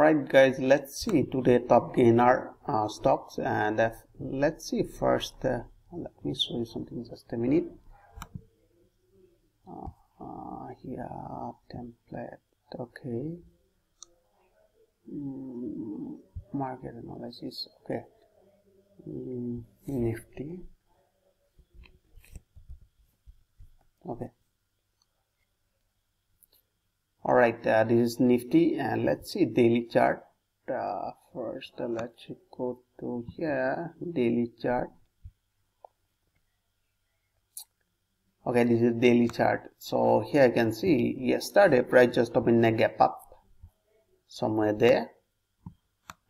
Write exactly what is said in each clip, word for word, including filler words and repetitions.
Alright guys, let's see today top gainer uh, stocks, and uh, let's see first, uh, let me show you something, just a minute. Uh, uh, yeah, template, okay. Mm, market analysis, okay. Mm, Nifty, okay. Alright, uh, this is Nifty, and let's see daily chart. Uh, first, uh, let's go to here, daily chart. Okay, this is daily chart. So here you can see yesterday price just opened a gap up somewhere there,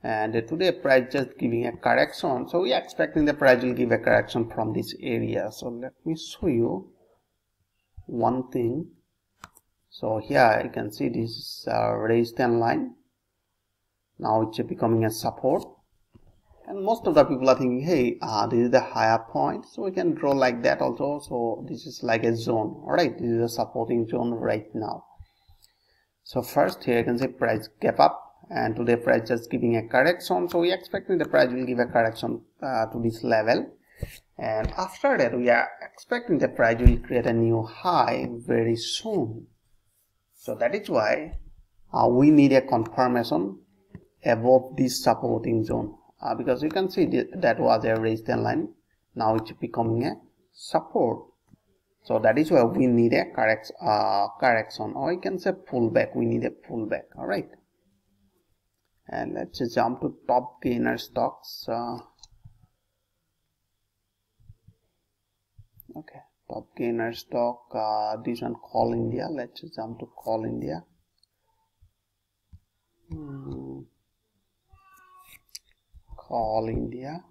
and uh, today price just giving a correction. So we are expecting the price will give a correction from this area. So let me show you one thing. So here you can see this is a resistance line. Now it's becoming a support, and most of the people are thinking, hey, uh, this is the higher point, so we can draw like that also. So this is like a zone. Alright, this is a supporting zone right now. So first here you can see price gap up, and today price just giving a correction. So we are expecting the price will give a correction uh, to this level, and after that we are expecting the price will create a new high very soon. So that is why uh, we need a confirmation above this supporting zone, uh, because you can see th that was a resistance line, now it's becoming a support. So that is why we need a correct, uh, correction, or you can say pullback. We need a pullback. Alright, and let's jump to top gainer stocks. Uh, okay. Top gainer stock, uh, this one Call India. Let's jump to Call India. Mm. Call India.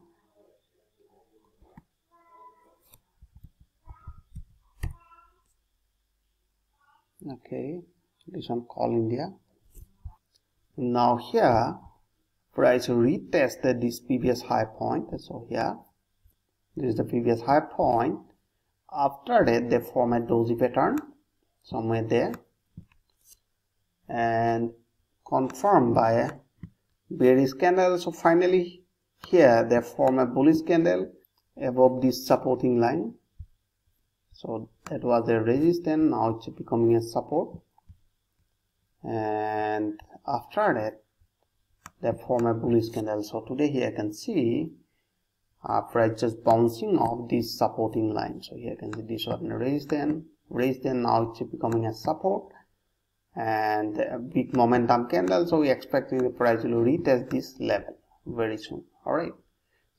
Okay, this one Call India. Now here, price retested this previous high point. So here, this is the previous high point. After that they form a doji pattern somewhere there, and confirmed by a bearish candle. So finally here they form a bullish candle above this supporting line. So that was a resistance, now it's becoming a support, and after that they form a bullish candle. So today here you can see Uh, price just bouncing off this supporting line. So here you can see this one resistance, resistance, now it's becoming a support and a big momentum candle. So we expect the price will retest this level very soon. Alright,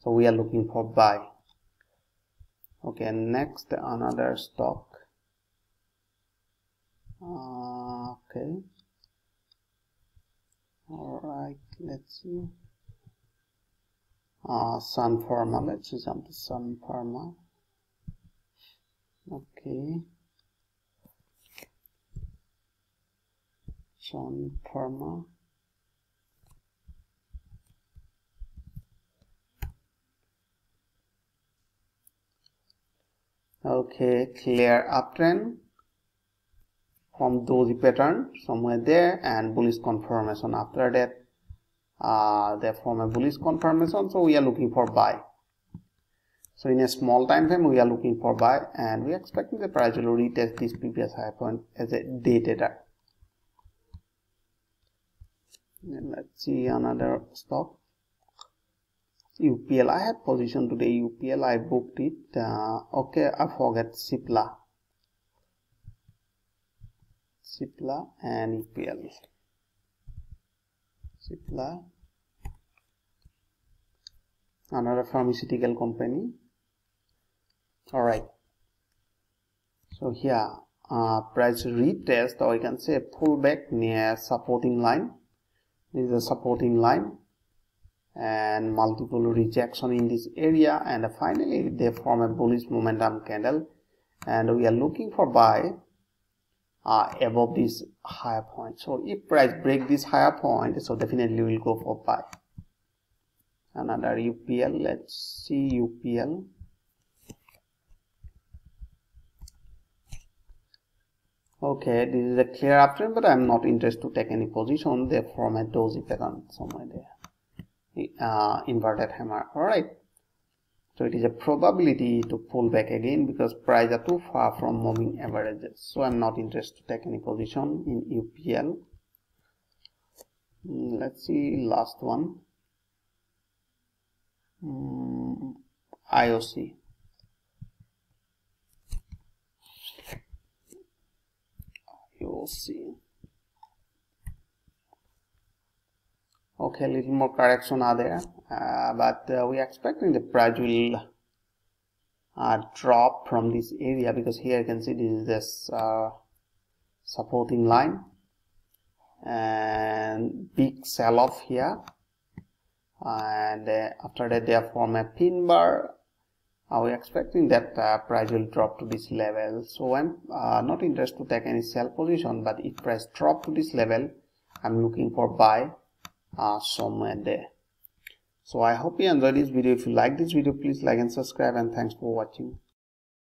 so we are looking for buy. Okay, next another stock. Uh, okay, alright, let's see. Uh, Sun Pharma, let's jump to Sun Pharma. Okay, Sun Pharma. Okay, clear uptrend from doji pattern somewhere there, and bullish confirmation. After that Uh, they form a bullish confirmation, so we are looking for buy. So in a small time frame we are looking for buy, and we are expecting the price will retest this previous high point as a day trader. Let's see another stock, U P L. I had position today U P L, I booked it. Uh, okay, I forget Cipla, Cipla and U P L. Cipla, another pharmaceutical company. Alright, so here uh, price retest, or you can say pullback near supporting line. This is a supporting line, and multiple rejection in this area, and finally they form a bullish momentum candle, and we are looking for buy Uh, above this higher point. So if price break this higher point, so definitely we will go for buy. Another U P L, let's see U P L. Okay, this is a clear uptrend, but I'm not interested to take any position. Therefore, my doji pattern somewhere there, uh, inverted hammer. All right, so it is a probability to pull back again because prices are too far from moving averages. So I'm not interested to take any position in U P L. Let's see last one, mm, I O C. You'll see. Okay, a little more correction are there, uh, but uh, we are expecting the price will uh, drop from this area because here you can see this is this uh, supporting line and big sell-off here, and uh, after that they form a pin bar. Uh, we are expecting that uh, price will drop to this level, so I'm uh, not interested to take any sell position, but if price drop to this level, I'm looking for buy uh, somewhere there. So I hope you enjoyed this video. If you like this video, please like and subscribe, and thanks for watching.